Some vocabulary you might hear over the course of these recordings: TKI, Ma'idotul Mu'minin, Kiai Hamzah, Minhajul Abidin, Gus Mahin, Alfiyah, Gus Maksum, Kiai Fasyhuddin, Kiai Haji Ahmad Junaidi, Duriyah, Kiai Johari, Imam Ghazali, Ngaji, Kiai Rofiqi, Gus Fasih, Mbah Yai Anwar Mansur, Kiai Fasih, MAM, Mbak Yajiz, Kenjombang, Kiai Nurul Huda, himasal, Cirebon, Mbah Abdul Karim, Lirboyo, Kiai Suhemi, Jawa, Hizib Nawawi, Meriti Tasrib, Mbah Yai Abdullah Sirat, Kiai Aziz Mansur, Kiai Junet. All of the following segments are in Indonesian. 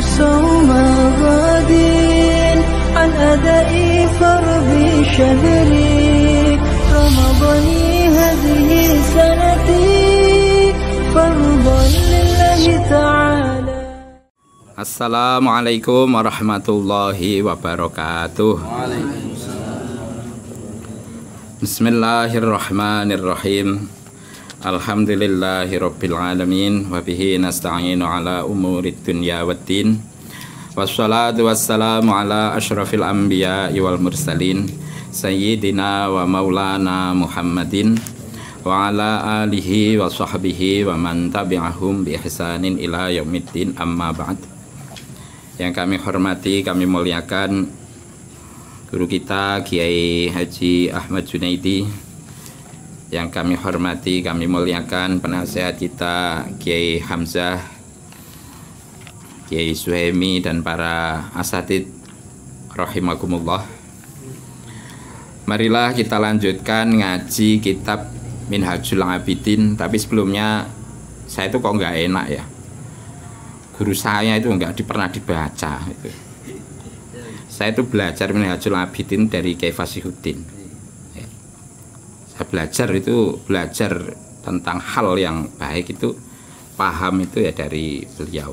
صوم غد عن أداء فرض شهر رمضان هذه سنتي فرضا لله تعالى. Assalamualaikum warahmatullahi wabarakatuh. Bismillahirrahmanirrahim. Alhamdulillahirabbil alamin wa bihi nasta'inu ala umurid dunya waddin. Wassalatu wassalamu ala asyrafil anbiya'i wal mursalin sayyidina wa maulana Muhammadin wa ala alihi wa sahbihi wa man tabi'ahum bi ihsanin ila yaumiddin, amma ba'd. Yang kami hormati, kami muliakan guru kita Kiai Haji Ahmad Junaidi. Yang kami hormati, kami muliakan penasehat kita Kiai Hamzah, Kiai Suhemi, dan para asatid rahimakumullah. Marilah kita lanjutkan ngaji kitab Minhajul Abidin. Tapi sebelumnya, saya itu kok nggak enak ya, guru saya itu nggak pernah dibaca. Saya itu belajar Minhajul Abidin dari Kiai Fasyhuddin. Saya belajar tentang hal yang baik itu, paham itu ya dari beliau.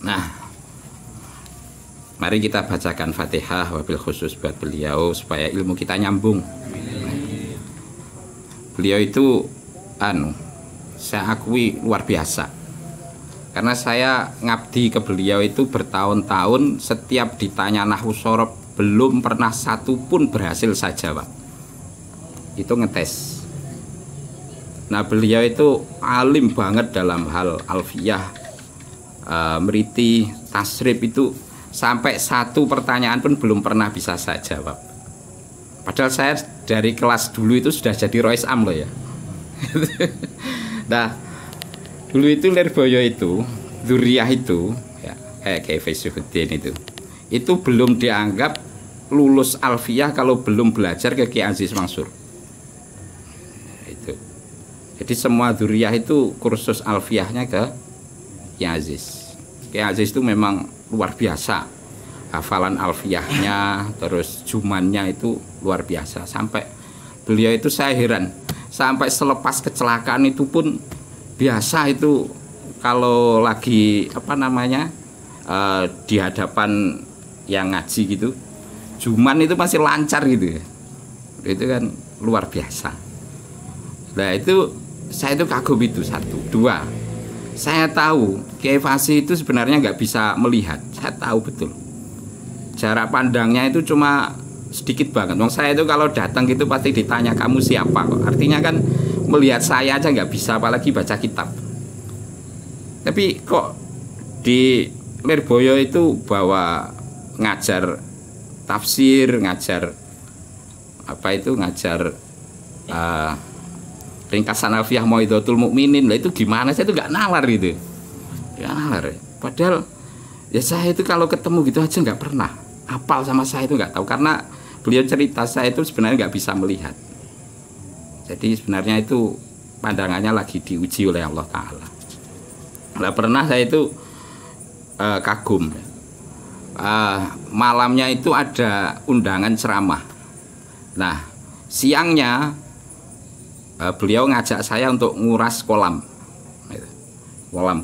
Nah, mari kita bacakan Fatihah wabil khusus buat beliau supaya ilmu kita nyambung. Beliau itu saya akui luar biasa. Karena saya ngabdi ke beliau itu bertahun-tahun, setiap ditanya nahwu sorob belum pernah satu pun berhasil saya jawab. Itu ngetes. Nah, beliau itu alim banget dalam hal alfiyah, meriti tasrib. Itu sampai satu pertanyaan pun belum pernah bisa saya jawab. Padahal saya dari kelas dulu itu sudah jadi rois am loh ya. Nah, dulu itu Lirboyo itu, Duriyah itu, ya, Kiai Fasyhuddin itu belum dianggap lulus alfiyah kalau belum belajar ke Kiai Aziz Mansur. Itu. Jadi semua Duriyah itu kursus alfiyahnya ke Kiai Aziz. Kiai Aziz itu memang luar biasa. Hafalan alfiyahnya, terus jumannya itu luar biasa. Sampai beliau itu saya heran, sampai selepas kecelakaan itu pun biasa itu kalau lagi di hadapan yang ngaji gitu, juman itu masih lancar gitu. Itu kan luar biasa. Nah, itu saya itu kagum itu satu. Dua, saya tahu Kiai Fasih itu sebenarnya nggak bisa melihat. Saya tahu betul. Jarak pandangnya itu cuma sedikit banget. Wong saya itu kalau datang gitu pasti ditanya kamu siapa kok. Artinya kan melihat saya aja nggak bisa, apalagi baca kitab. Tapi kok di Lirboyo itu bawa ngajar tafsir, ngajar ringkasan alfiyah Ma'idotul Mu'minin. Lah itu gimana, saya itu nggak nalar gitu. Nggak nalar. Padahal ya saya itu kalau ketemu gitu aja nggak pernah apal, sama saya itu nggak tahu. Karena beliau cerita saya itu sebenarnya nggak bisa melihat. Jadi sebenarnya itu pandangannya lagi diuji oleh Allah Ta'ala. Nah, pernah saya itu kagum. Malamnya itu ada undangan ceramah. Nah, siangnya beliau ngajak saya untuk nguras kolam.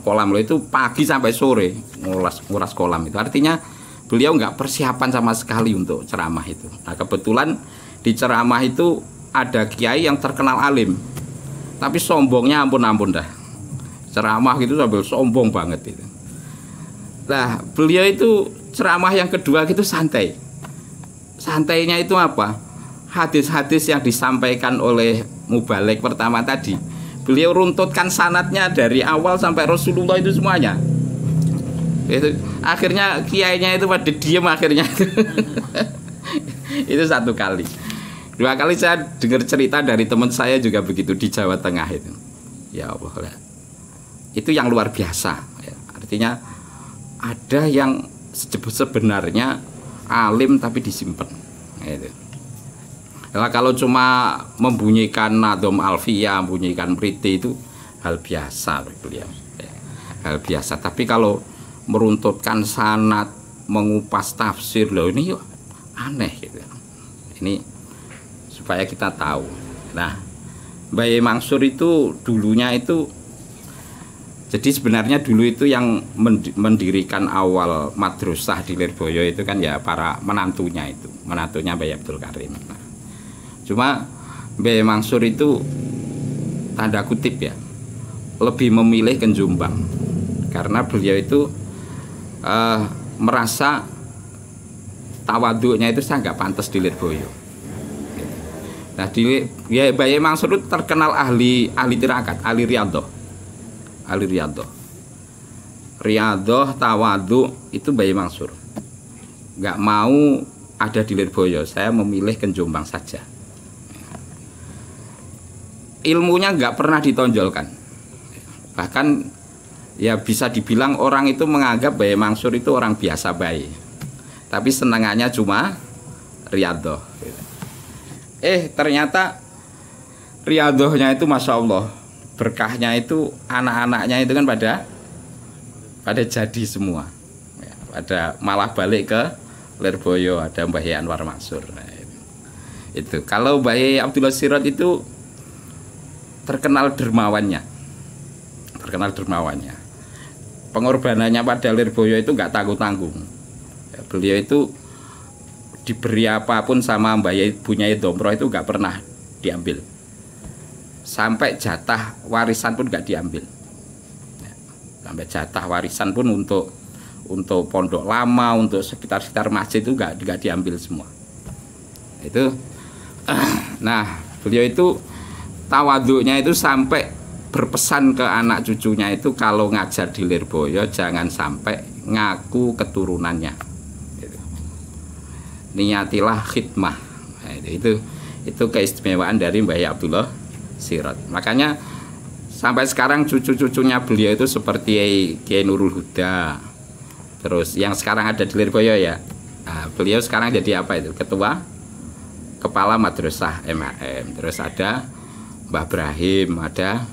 Kolam itu pagi sampai sore nguras kolam itu. Artinya beliau nggak persiapan sama sekali untuk ceramah itu. Nah, kebetulan di ceramah itu ada kiai yang terkenal alim, tapi sombongnya ampun-ampun dah. Ceramah gitu sambil sombong banget itu. Nah, beliau itu ceramah yang kedua gitu santai. Santainya itu apa? Hadis-hadis yang disampaikan oleh mubalig pertama tadi, beliau runtutkan sanatnya dari awal sampai Rasulullah itu semuanya. Itu akhirnya kiainya itu pada diem akhirnya. Itu satu kali. Dua kali saya dengar cerita dari teman saya juga begitu di Jawa Tengah itu. Ya Allah, itu yang luar biasa. Artinya ada yang sebenarnya alim tapi disimpan. Gitu. Nah, kalau cuma membunyikan nadom alfiyah, membunyikan priti itu hal biasa beliau. Hal biasa. Tapi kalau meruntutkan sanad, mengupas tafsir, loh ini aneh gitu. Ini supaya kita tahu. Nah, Mbah Yai Mansur itu dulunya itu, jadi sebenarnya dulu itu yang mendirikan awal madrasah di Lirboyo itu kan ya para menantunya itu, menantunya Mbah Yai Abdul Karim. Nah, cuma Mbah Yai Mansur itu tanda kutip ya lebih memilih Kenjombang karena beliau itu merasa tawaduknya itu saya nggak pantas di Lirboyo. Nah di ya, Mbah Yai Mansur itu terkenal ahli tirakat, ahli riyadhah, tawaduk itu Mbah Yai Mansur. Nggak mau ada di Lirboyo, saya memilih Kenjombang saja. Ilmunya nggak pernah ditonjolkan, bahkan ya bisa dibilang orang itu menganggap Mbah Yai Mansur itu orang biasa baik, tapi senangannya cuma riyadhah. Ternyata riyadhahnya itu masya Allah, berkahnya itu anak-anaknya itu kan pada jadi semua, pada malah balik ke Lirboyo, ada Mbah Yai Anwar Mansur. Nah, itu kalau Mbah Yai Abdullah Sirat itu terkenal dermawannya, pengorbanannya pada Lirboyo itu nggak tanggung-tanggung. Beliau itu diberi apapun sama Mbah Yai, punya Domroh itu nggak pernah diambil, sampai jatah warisan pun nggak diambil, sampai jatah warisan pun untuk pondok lama, untuk sekitar masjid itu nggak diambil semua. Itu, nah beliau itu tawaduknya itu sampai berpesan ke anak cucunya itu kalau ngajar di Lirboyo jangan sampai ngaku keturunannya, niatilah khidmah. Nah, itu keistimewaan dari Mbah Yai Abdullah Sirat. Makanya sampai sekarang cucu-cucunya beliau itu seperti Kiai Nurul Huda, terus yang sekarang ada di Lirboyo ya, nah, beliau sekarang jadi apa itu ketua kepala madrasah MAM, terus ada Mbah Ibrahim, ada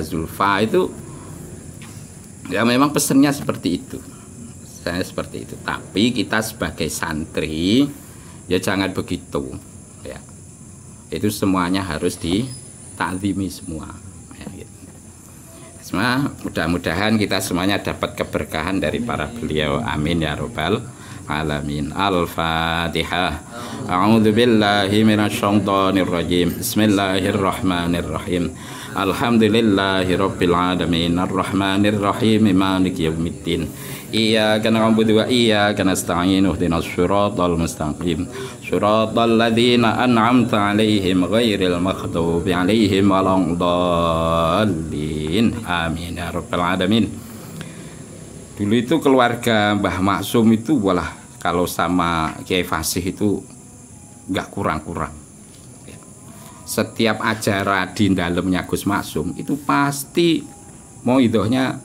Zulfa. Itu ya memang pesennya seperti itu, tapi kita sebagai santri ya jangan begitu ya, itu semuanya harus ditakzimi semua ya, gitu. Semua mudah-mudahan kita semuanya dapat keberkahan dari para beliau, amin ya robbal alamin. Al-Fatihah. A'udzubillahi minasyaitonir rajim. Bismillahirrahmanirrahim. Alhamdulillahirabbil alamin. Arrahmanir rahim. Maliki yaumiddin. Iyyaka na'budu wa iyyaka nasta'in. Ihdinas shiratal mustaqim. Shiratal ladzina an'amta 'alaihim ghairil maghdubi 'alaihim waladdallin. Amin ya rabbal alamin. Dulu itu keluarga Mbah Maksum itu walah kalau sama Kiai Fasih itu nggak kurang-kurang. Setiap acara di dalamnya Gus Maksum itu pasti mau idohnya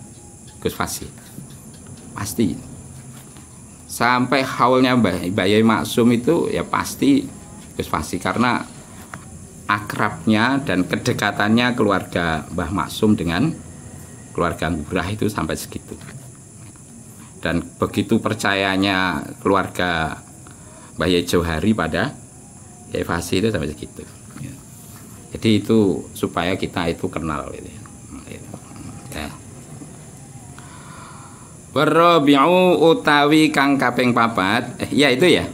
Gus Fasih, pasti. Sampai haulnya Mbah Yai Maksum itu ya pasti Gus Fasih, karena akrabnya dan kedekatannya keluarga Mbah Maksum dengan keluarga Ngurah itu sampai segitu. Dan begitu percayanya keluarga Mbah Yai Johari pada Kiai Fasyih itu sampai segitu. Jadi itu supaya kita itu kenal gitu. Warabi'u utawi kang kaping papat, ya itu ya.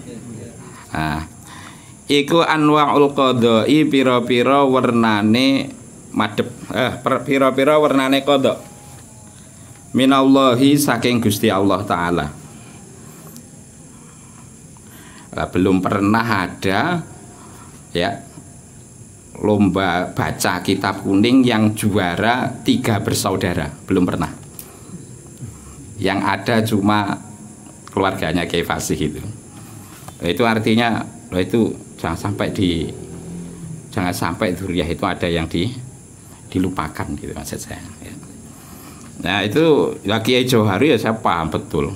Nah, iku anwa'ul qadha'i, pira-pira wernane madhep, pira-pira wernane qadha. Minallahi saking Gusti Allah Ta'ala. Nah, belum pernah ada ya lomba baca kitab kuning yang juara 3 bersaudara, belum pernah. Yang ada cuma keluarganya Kiai Fasyih itu. Nah, itu artinya loh, itu jangan sampai Duriyah itu ada yang dilupakan gitu maksud saya. Ya. Nah itu Kiai Johari ya saya paham betul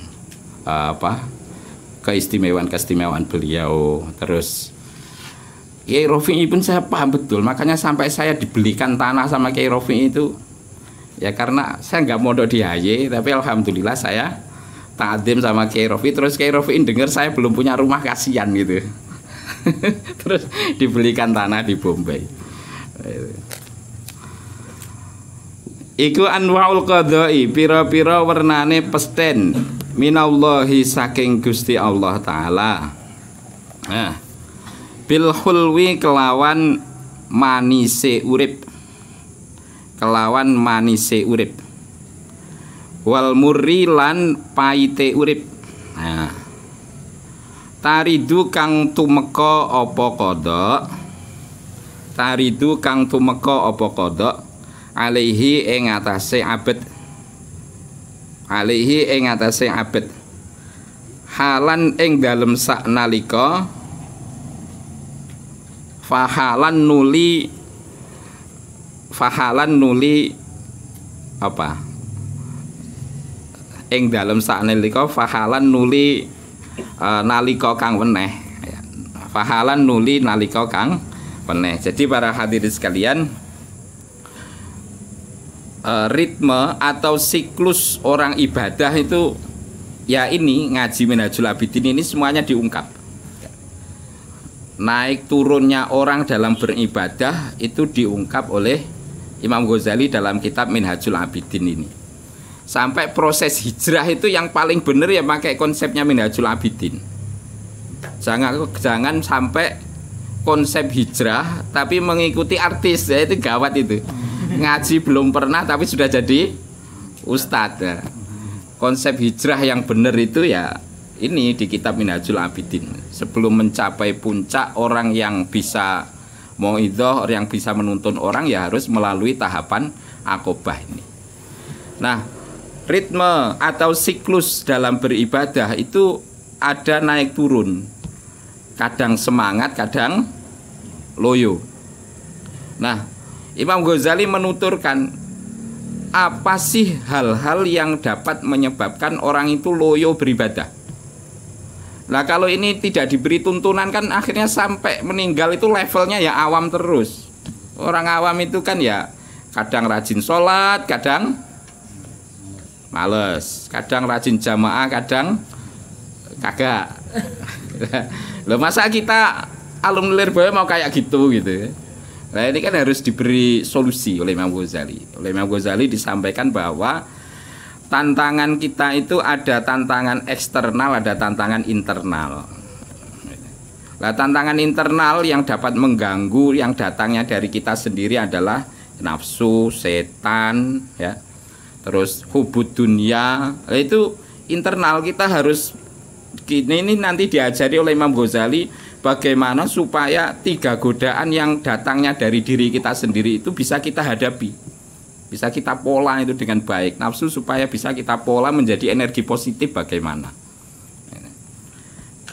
apa keistimewaan beliau, terus Kiai Rofiqi pun saya paham betul, makanya sampai saya dibelikan tanah sama Kiai Rofiqi itu ya karena saya nggak mondok di Haye, tapi alhamdulillah saya ta'zim sama Kiai Rofi, terus Kiai Rofiin dengar saya belum punya rumah, kasihan gitu. Terus dibelikan tanah di Bombay. Iku anwaul qadai, pira-pira wernane pesten minallahi saking Gusti Allah Ta'ala. Nah, bilhulwi kelawan manise urip, kelawan manise urip, wal murri lan paite urip. Nah, taridu kang tumeka apa kodok, taridu kang tumeka apa kodok, alaihi ing atase abet, alaihi ing atase abet, halan ing dalem sak nalika, fahalan nuli, fahalan nuli apa, ing dalem sak nalika fahalan nuli nalika kang weneh, fahalan nuli nalika kang weneh. Jadi para hadirin sekalian, ritme atau siklus orang ibadah itu ya ini ngaji Minhajul Abidin ini semuanya diungkap. Naik turunnya orang dalam beribadah itu diungkap oleh Imam Ghazali dalam kitab Minhajul Abidin ini. Sampai proses hijrah itu yang paling benar ya pakai konsepnya Minhajul Abidin. Jangan sampai konsep hijrah tapi mengikuti artis, ya itu gawat itu. Ngaji belum pernah tapi sudah jadi ustadz. Konsep hijrah yang benar itu ya ini di kitab Minhajul Abidin. Sebelum mencapai puncak, orang yang bisa mauidhoh, orang yang bisa menuntun orang ya harus melalui tahapan akobah ini. Nah, ritme atau siklus dalam beribadah itu ada naik turun, kadang semangat, kadang loyo. Nah, Imam Ghazali menuturkan apa sih hal-hal yang dapat menyebabkan orang itu loyo beribadah. Nah, kalau ini tidak diberi tuntunan kan akhirnya sampai meninggal itu levelnya ya awam terus. Orang awam itu kan ya kadang rajin sholat, kadang males, kadang rajin jamaah, kadang kagak. Loh, masa kita alumni Lirboyo mau kayak gitu gitu ya. Nah, ini kan harus diberi solusi oleh Imam Ghazali. Oleh Imam Ghazali disampaikan bahwa tantangan kita itu ada tantangan eksternal, ada tantangan internal. Nah, tantangan internal yang dapat mengganggu, yang datangnya dari kita sendiri adalah nafsu, setan, ya. Terus hubud dunia. Nah, itu internal, kita harus ini nanti diajari oleh Imam Ghazali bagaimana supaya tiga godaan yang datangnya dari diri kita sendiri itu bisa kita hadapi, bisa kita pola itu dengan baik. Nafsu supaya bisa kita pola menjadi energi positif bagaimana.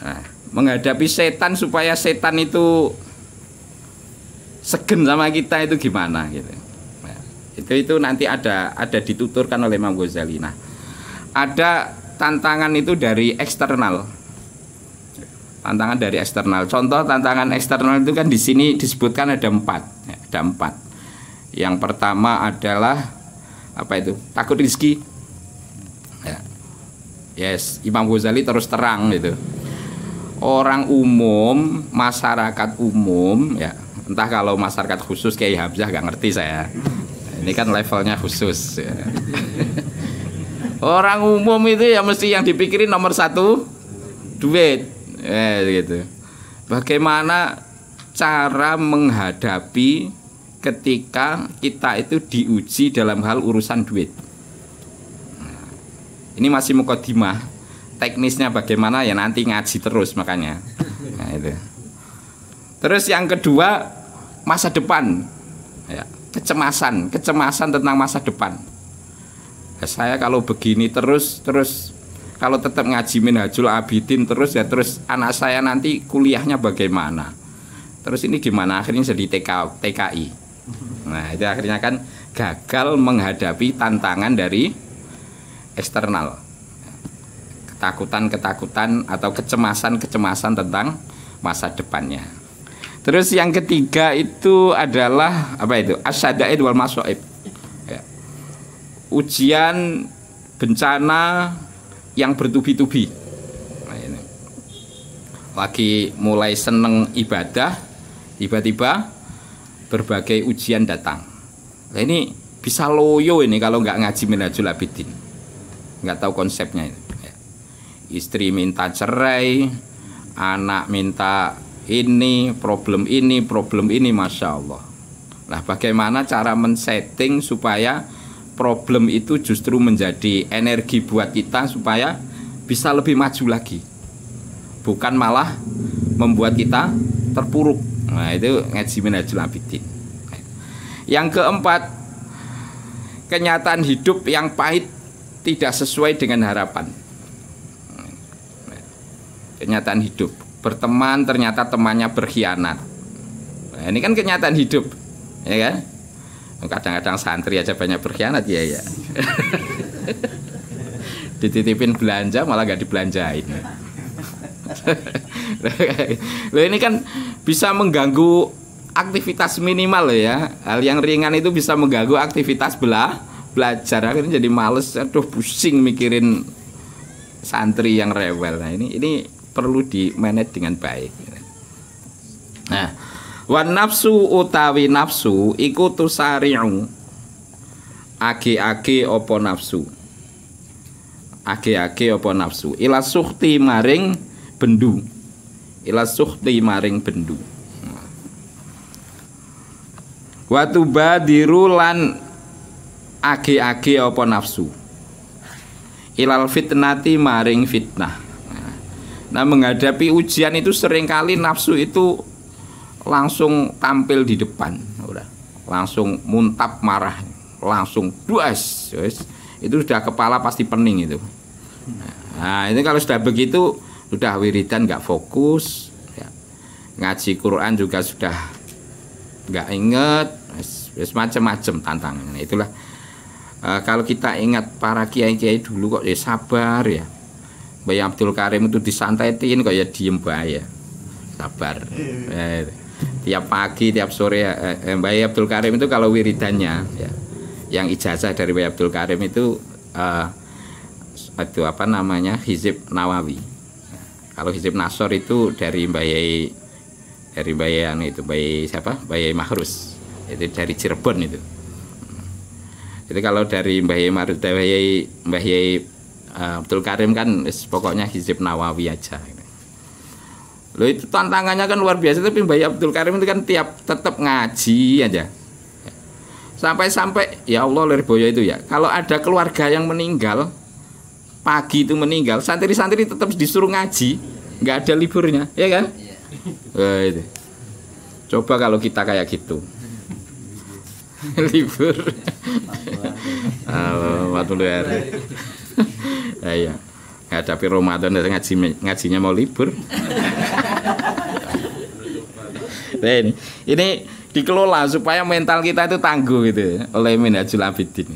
Nah, menghadapi setan supaya setan itu segen sama kita itu gimana gitu. Nah, itu nanti ada dituturkan oleh Imam Ghazali. Nah, ada tantangan itu dari eksternal. Tantangan dari eksternal. Contoh tantangan eksternal itu kan di sini disebutkan ada empat, ya, ada empat. Yang pertama adalah apa itu? Takut rezeki. Ya. Yes, Imam Ghazali terus terang gitu. Orang umum, masyarakat umum, ya entah kalau masyarakat khusus Kiai Hamzah gak ngerti saya. Ini kan levelnya khusus. Ya. Orang umum itu ya mesti yang dipikirin nomor satu duit. Gitu. Bagaimana cara menghadapi ketika kita itu diuji dalam hal urusan duit. Nah, ini masih mukadimah, teknisnya bagaimana ya nanti ngaji terus makanya. Nah, itu. Terus yang kedua masa depan, ya, kecemasan, kecemasan tentang masa depan. Nah, saya kalau begini terus. Kalau tetap ngaji Minhajul Abidin terus ya terus anak saya nanti kuliahnya bagaimana? Terus ini gimana? Akhirnya jadi TKI. Nah, itu akhirnya kan gagal menghadapi tantangan dari eksternal. Ketakutan-ketakutan atau kecemasan-kecemasan tentang masa depannya. Terus yang ketiga itu adalah apa itu? Asyada'id wal masoib. Ya. Ujian, bencana, yang bertubi-tubi. Nah, ini. Lagi mulai seneng ibadah, tiba-tiba berbagai ujian datang. Nah, ini bisa loyo ini kalau nggak ngaji Minhajul Abidin, nggak tahu konsepnya ini. Istri minta cerai, anak minta problem ini, masya Allah. Nah, bagaimana cara men-setting supaya problem itu justru menjadi energi buat kita supaya bisa lebih maju lagi, bukan malah membuat kita terpuruk. Nah, itu ngaji Minhajul Abidin. Yang keempat, kenyataan hidup yang pahit tidak sesuai dengan harapan. Kenyataan hidup, berteman ternyata temannya berkhianat. Nah, ini kan kenyataan hidup, ya kan? Kadang-kadang santri aja banyak berkhianat, ya ya. Dititipin belanja malah gak dibelanjain. Loh, ini kan bisa mengganggu aktivitas minimal loh ya. Hal yang ringan itu bisa mengganggu aktivitas belajar. Akhirnya jadi males, aduh pusing mikirin santri yang rewel. Nah, ini perlu di manage dengan baik. Nah, wan nafsu utawi nafsu iku tusari'u, age-age apa nafsu, age-age apa nafsu, ila sukhti maring bendu, ila sukhti maring bendu. Wa tubadiru lan age-age apa nafsu ilal fitnati maring fitnah. Nah, menghadapi ujian itu seringkali nafsu itu langsung tampil di depan, udah langsung muntap marah, langsung duas, itu sudah kepala pasti pening itu. Nah, ini kalau sudah begitu, sudah wiridan nggak fokus, ya. Ngaji Quran juga sudah nggak inget, macam-macam tantangan. Itulah. Kalau kita ingat para kiai-kiai dulu kok ya sabar ya. Mbah Abdul Karim itu disantetin kok ya diem bae ya. Sabar. Tiap pagi, tiap sore Mbah Abdul Karim itu kalau wiridannya ya. Yang ijazah dari Mbah Abdul Karim itu Hizib Nawawi. Kalau Hizib Nasor itu dari Mbah Yai, dari Mbah Yai itu Mbah Yai Mahrus. Itu dari Cirebon itu. Jadi kalau dari Mbah Yai Mahrus, Mbah Yai Abdul Karim kan pokoknya Hizib Nawawi aja. Lo itu tantangannya kan luar biasa, tapi Mbah Yai Abdul Karim itu kan tetap ngaji aja. Sampai-sampai ya Allah Lirboyo itu ya. Kalau ada keluarga yang meninggal, pagi itu meninggal, santri-santri tetap disuruh ngaji, nggak ada liburnya, ya kan? Yeah. Itu. Coba kalau kita kayak gitu. Libur hadapi Ramadan, ngajinya mau libur. Nah, ini dikelola supaya mental kita itu tangguh gitu oleh Minhajul Abidin.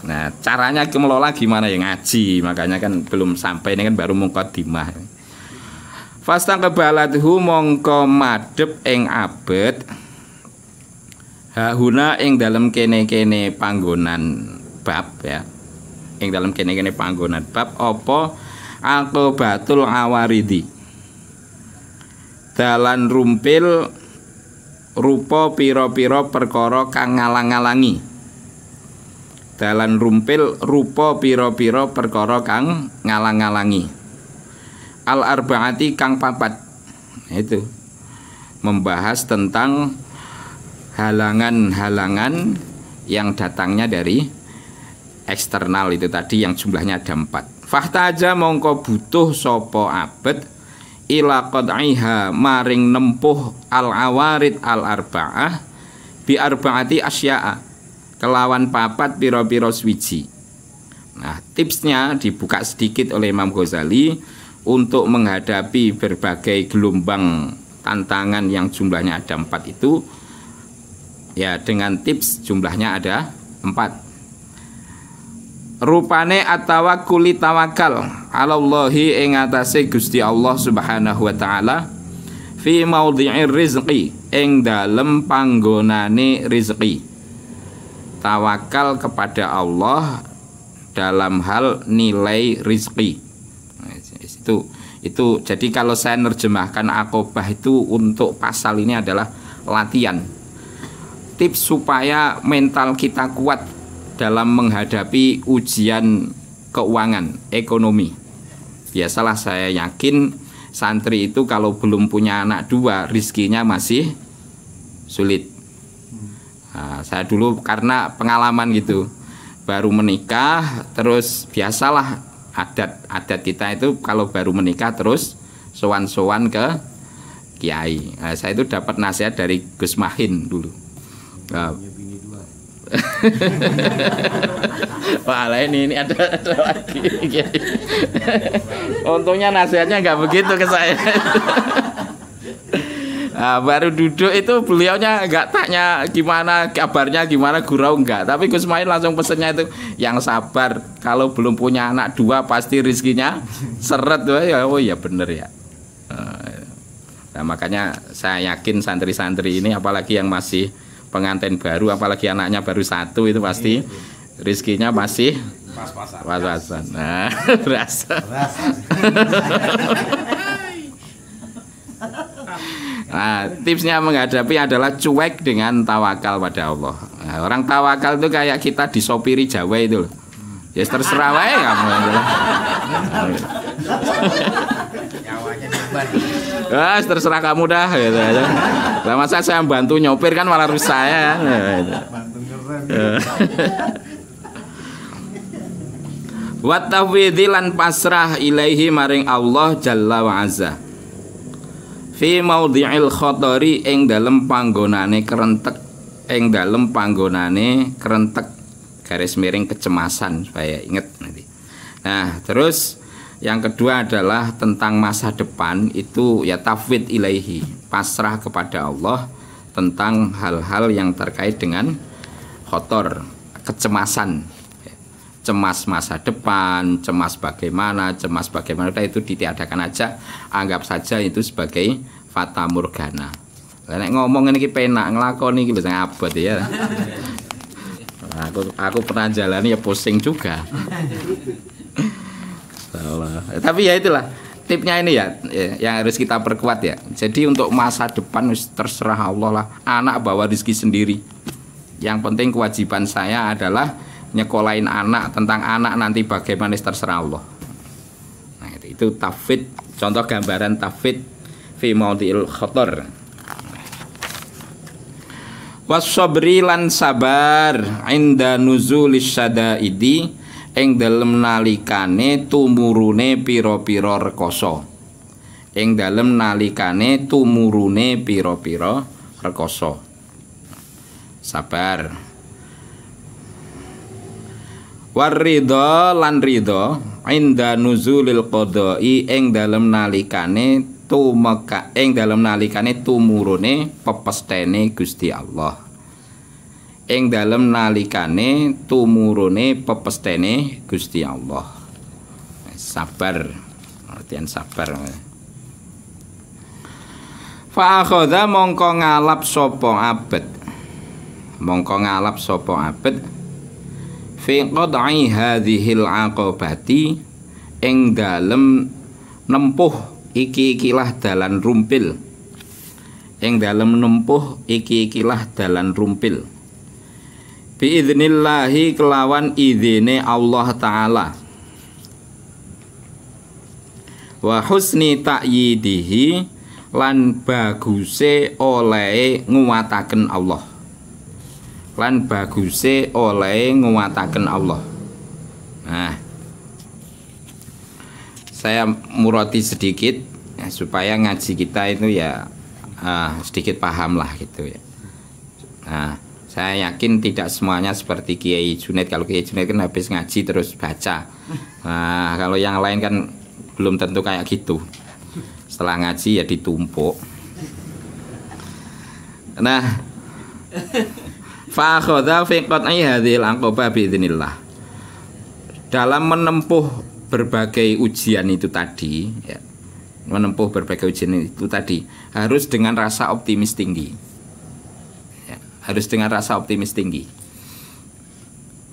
Nah, caranya mengelola gimana ya, ngaji, makanya kan belum sampai, ini kan baru muqaddimah. Fastang kebalathu mongko madhep ing abet hahuna ing dalam kene-kene panggonan bab ya, ing dalam kene-kene panggonan bab apa aqibatul awaridi, dalan rumpil rupa piro-piro perkara kang ngalang-alangi, dalan rumpil rupa piro-piro perkara kang ngalang-alangi al arbaati kang papat. Itu membahas tentang halangan-halangan yang datangnya dari eksternal itu tadi yang jumlahnya ada 4. Fakta aja mongko butuh sopo abet ila qad'iha maring nempuh al-awarid al-arba'ah bi arba'ati asya'a kelawan papat piro-piro swiji. Nah, tipsnya dibuka sedikit oleh Imam Ghazali untuk menghadapi berbagai gelombang tantangan yang jumlahnya ada 4 itu. Ya, dengan tips jumlahnya ada 4. Rupane at-tawakkuli tawakal alallahi ing atase Gusti Allah Subhanahu wa taala fi maudhi'ir rizqi ing dalem panggonane rizqi. Tawakal kepada Allah dalam hal nilai rizki. Itu jadi kalau saya nerjemahkan akobah itu untuk pasal ini adalah latihan, tips supaya mental kita kuat dalam menghadapi ujian keuangan, ekonomi. Biasalah saya yakin santri itu kalau belum punya anak dua, rizkinya masih sulit. Nah, saya dulu karena pengalaman gitu, baru menikah terus biasalah adat kita itu kalau baru menikah terus sowan-sowan ke kiai. Nah, saya itu dapat nasihat dari Gus Mahin dulu. Wah, ini ada lagi. Untungnya nasihatnya nggak begitu ke saya. Nah, baru duduk itu beliaunya nggak tanya gimana kabarnya, gimana gurau, nggak. Tapi Gus Mahin langsung pesennya itu, yang sabar, kalau belum punya anak dua pasti rizkinya seret. Oh ya bener ya. Nah, makanya saya yakin santri-santri ini apalagi yang masih pengantin baru, apalagi anaknya baru satu, itu pasti rizkinya masih pas-pasan. Nah, berasa. Nah, tipsnya menghadapi adalah cuek dengan tawakal pada Allah. Nah, orang tawakal itu kayak kita disopiri Jawa itu loh. Ya terserah wae kamu. Ah, terserah kamu dah gitu. Lah masa saya bantu nyopir kan malah rusak ya. Wa tawfidhi lan pasrah ilaihi maring Allah jalla wa azza. Fi maudhi'il khatari ing dalem panggonane kerentek, ing dalem panggonane kerentek garis miring kecemasan, supaya ingat nanti. Nah, terus yang kedua adalah tentang masa depan itu ya tafwid ilaihi, pasrah kepada Allah tentang hal-hal yang terkait dengan khotor, kecemasan, cemas masa depan, cemas bagaimana, itu ditiadakan aja, anggap saja itu sebagai fata morgana. Nek ngomong ini penak, ngelakoni ini bisa ngabot ya. Aku pernah jalan ya pusing juga. Tapi ya itulah tipnya ini ya, yang harus kita perkuat ya. Jadi untuk masa depan terserah Allah lah, anak bawa rezeki sendiri. Yang penting kewajiban saya adalah nyekolahin anak, tentang anak nanti bagaimana terserah Allah. Nah, itu tafwid, contoh gambaran tafwid fi maudhi'il khatar. Wasabri lan sabar inda nuzulis sadaidi ing dalem nalikane tumurune pira-pira rekoso. Ing dalem nalikane tumurune pira-pira rekoso. Sabar. Waridho lan ridho inda nuzulil qodoi ing dalem nalikane tumeka, ing dalem nalikane tumurune pepestene Gusti Allah. Ing dalem nalikane tumurune pepestene Gusti Allah. Sabar, artian sabar. Fa akhadha mongko ngalap sapa abet. Mongko ngalap sapa abet fi qad'i hadhil aqobati ing dalem nempuh iki-ikilah dalan rumpil, ing dalem nempuh iki-ikilah dalan rumpil biiznillahi kelawan izine Allah Ta'ala wa husni ta'yidihi lan baguse oleh nguwataken Allah, lan baguse oleh nguwataken Allah. Nah, saya muroti sedikit ya, supaya ngaji kita itu ya sedikit paham lah gitu ya. Nah, saya yakin tidak semuanya seperti Kiai Junet. Kalau Kiai Junet kan habis ngaji terus baca. Nah, kalau yang lain kan belum tentu kayak gitu. Setelah ngaji ya ditumpuk. Nah, fa akhadha fi qat'i hadhil aqobah biiznillah. Dalam menempuh berbagai ujian itu tadi ya, menempuh berbagai ujian itu tadi harus dengan rasa optimis tinggi ya, harus dengan rasa optimis tinggi.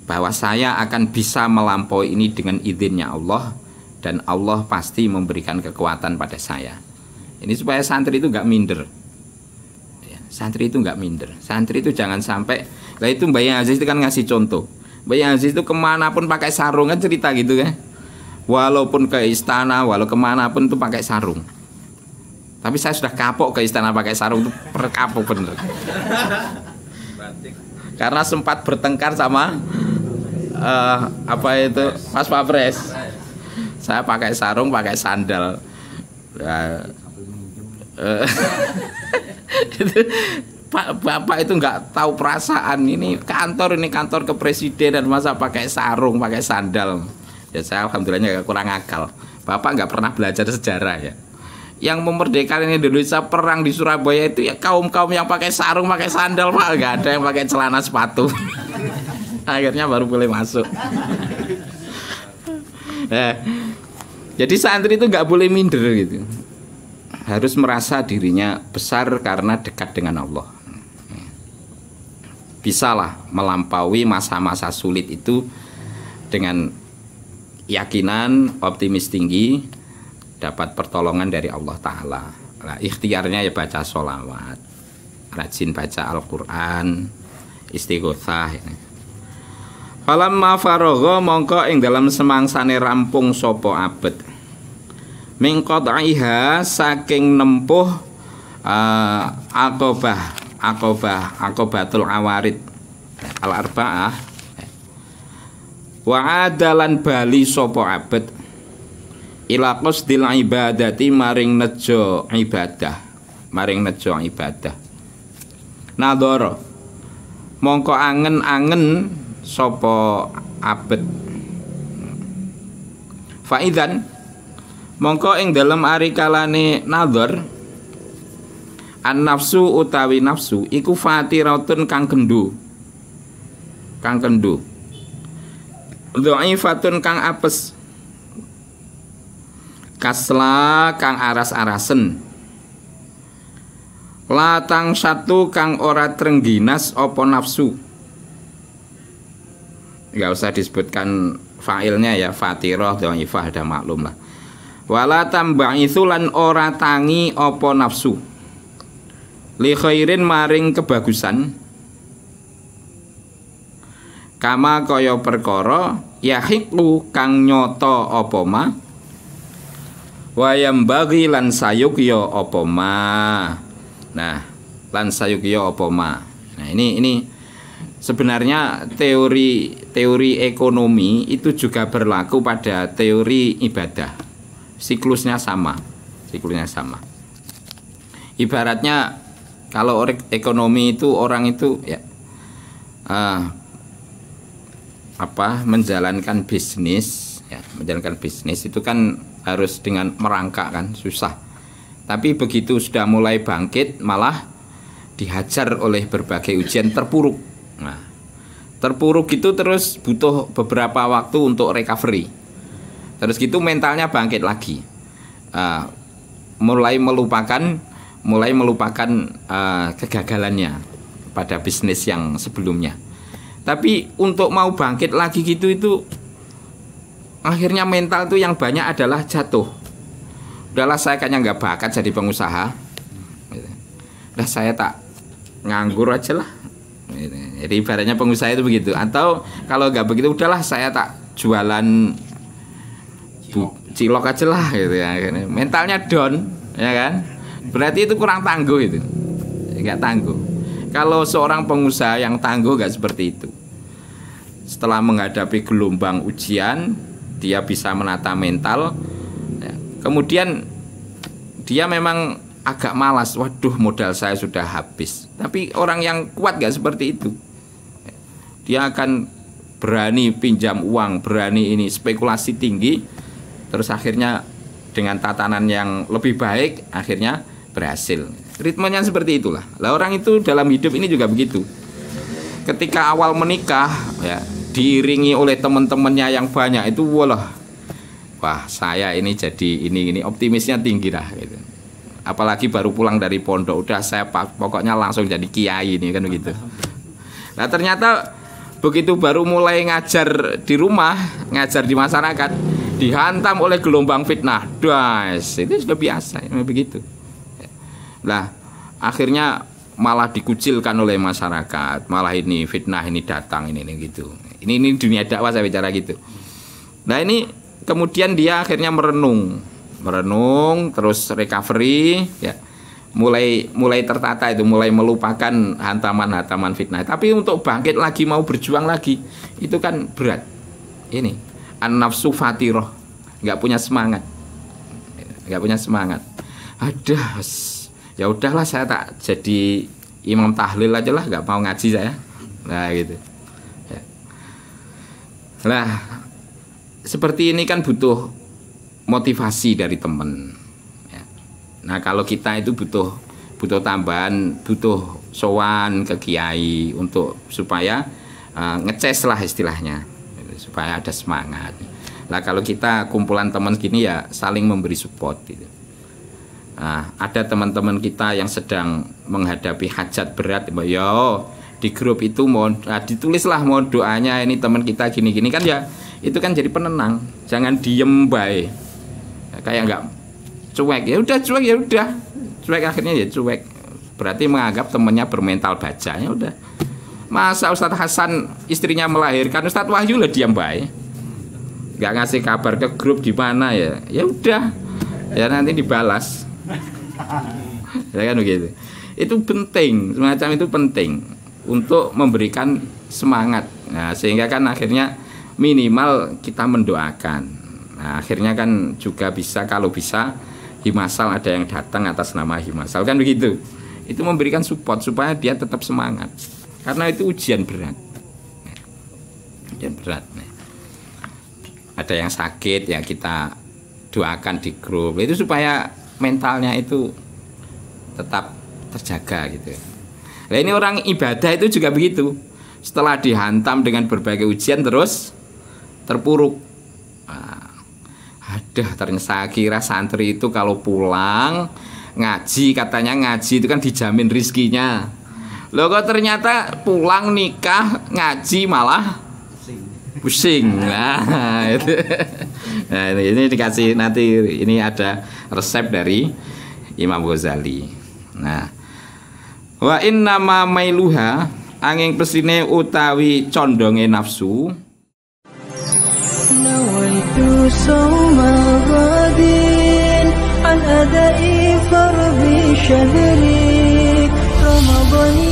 bahwa saya akan bisa melampaui ini dengan izinnya Allah, dan Allah pasti memberikan kekuatan pada saya. Ini supaya santri itu nggak minder. Santri itu nggak minder. Santri itu jangan sampai. Lah itu Mbak Yajiz itu kan ngasih contoh. Mbak Yajiz itu kemanapun pakai sarung, kan cerita gitu kan. Walaupun ke istana, walau kemanapun itu pakai sarung. Tapi saya sudah kapok ke istana pakai sarung, itu perkapok bener. Karena sempat bertengkar sama Mas Papres. Saya pakai sarung, pakai sandal. Bapak itu nggak tahu perasaan. Ini kantor kepresidenan, masa pakai sarung, pakai sandal. Ya saya alhamdulillahnya kurang akal. Bapak nggak pernah belajar sejarah ya. Yang memerdekakan Indonesia perang di Surabaya itu ya kaum-kaum yang pakai sarung, pakai sandal, Pak. Nggak ada yang pakai celana sepatu. Akhirnya baru boleh masuk. Jadi santri itu nggak boleh minder gitu. Harus merasa dirinya besar karena dekat dengan Allah. Bisalah melampaui masa-masa sulit itu dengan keyakinan optimis tinggi, dapat pertolongan dari Allah Ta'ala. Nah, ikhtiarnya ya baca sholawat, rajin baca Al-Quran, istighotsah. Falamma faragha mongko ing dalam semangsane rampung sopo abet, min qad'iha saking nempuh Aqobatul awarid al-arba'ah, wa'adalan bali sopo abet ila qasdil ibadati maring nejo ibadah, nadoro mongko angen-angen sopo abet, fa'idan mongko ing dalam arikalane nador an nafsu utawi nafsu iku fatiratun kang kendu dha'ifatun kang apes, kasla kang aras-arasen, latang satu kang ora trengginas opo nafsu. Gak usah disebutkan failnya ya, fatiroh dhaifah ada maklum lah. Wala tamba'itsu lan ora tangi opo nafsu li khairin maring kebagusan, kama kaya perkara yahiku kang nyoto opo ma wayam bagi lan sayukyo opoma. Nah, lan sayukyo opoma. Nah, ini sebenarnya teori ekonomi itu juga berlaku pada teori ibadah. Siklusnya sama. Ibaratnya kalau ekonomi itu orang itu ya menjalankan bisnis itu kan harus dengan merangkak kan, susah. Tapi begitu sudah mulai bangkit malah dihajar oleh berbagai ujian, terpuruk. Nah, terpuruk itu terus butuh beberapa waktu untuk recovery. Terus gitu mentalnya bangkit lagi, mulai melupakan kegagalannya pada bisnis yang sebelumnya. Tapi untuk mau bangkit lagi gitu itu akhirnya mental itu yang banyak adalah jatuh. Udahlah, saya kayaknya nggak bakat jadi pengusaha. Udah, saya tak nganggur aja lah. Jadi ibaratnya pengusaha itu begitu. Atau kalau nggak begitu, udahlah saya tak jualan cilok aja lah gitu ya. Mentalnya down, ya kan? Berarti itu kurang tangguh itu. Nggak tangguh. Kalau seorang pengusaha yang tangguh nggak seperti itu. Setelah menghadapi gelombang ujian, dia bisa menata mental. Kemudian dia memang agak malas. Waduh, modal saya sudah habis. Tapi orang yang kuat nggak seperti itu. Dia akan berani pinjam uang, berani ini, spekulasi tinggi. Terus akhirnya dengan tatanan yang lebih baik akhirnya berhasil. Ritmenya seperti itulah. Lah orang itu dalam hidup ini juga begitu. Ketika awal menikah ya, diiringi oleh teman-temannya yang banyak itu, wah saya ini jadi ini optimisnya tinggi lah gitu. Apalagi baru pulang dari pondok, udah saya pokoknya langsung jadi kiai ini kan begitu. Nah ternyata begitu baru mulai ngajar di rumah, ngajar di masyarakat, dihantam oleh gelombang fitnah. Das, itu sudah biasa, begitu. Nah, akhirnya malah dikucilkan oleh masyarakat, malah ini fitnah ini datang, ini gitu. Ini dunia dakwah saya bicara gitu. Nah ini kemudian dia akhirnya merenung terus recovery, ya. Mulai tertata itu, mulai melupakan hantaman-hantaman fitnah. Tapi untuk bangkit lagi, mau berjuang lagi, itu kan berat. Ini an-nafsu fatiroh, nggak punya semangat, nggak punya semangat. Ada, ya udahlah saya tak jadi imam tahlil aja lah, nggak mau ngaji saya. Nah gitu. Ya. Nah seperti ini kan butuh motivasi dari teman. Nah kalau kita itu butuh tambahan, butuh sowan ke kiai untuk supaya ngeces lah istilahnya, supaya ada semangat. Nah kalau kita kumpulan teman gini ya saling memberi support gitu. Nah, ada teman-teman kita yang sedang menghadapi hajat berat, yo di grup itu mau ditulislah mau doanya ini teman kita gini-gini kan ya, itu kan jadi penenang. Jangan diem bae, kayak nggak cuek, ya udah cuek akhirnya ya cuek, berarti menganggap temennya bermental baja. Ya udah, masa Ustadz Hasan istrinya melahirkan, Ustadz Wahyu lah diam baik, nggak ngasih kabar ke grup gimana ya, ya udah ya nanti dibalas ya kan begitu. Itu penting, semacam itu penting untuk memberikan semangat. Nah, sehingga kan akhirnya minimal kita mendoakan. Nah, akhirnya kan juga bisa, kalau bisa himasal, ada yang datang atas nama himasal kan begitu. Itu memberikan support supaya dia tetap semangat, karena itu ujian berat, ujian berat. Ada yang sakit ya kita doakan di grup, itu supaya mentalnya itu tetap terjaga gitu. Nah ini orang ibadah itu juga begitu, setelah dihantam dengan berbagai ujian terus terpuruk. Aduh, ternyata kira santri itu kalau pulang ngaji, katanya ngaji itu kan dijamin rizkinya. Loh kok ternyata pulang nikah ngaji malah pusing. Nah, itu. Nah ini dikasih nanti, ini ada resep dari Imam Ghazali. Nah, wa innama mailuha angin pesine utawi condonge nafsu. صوم غد عن أداء فرض شهري رمضان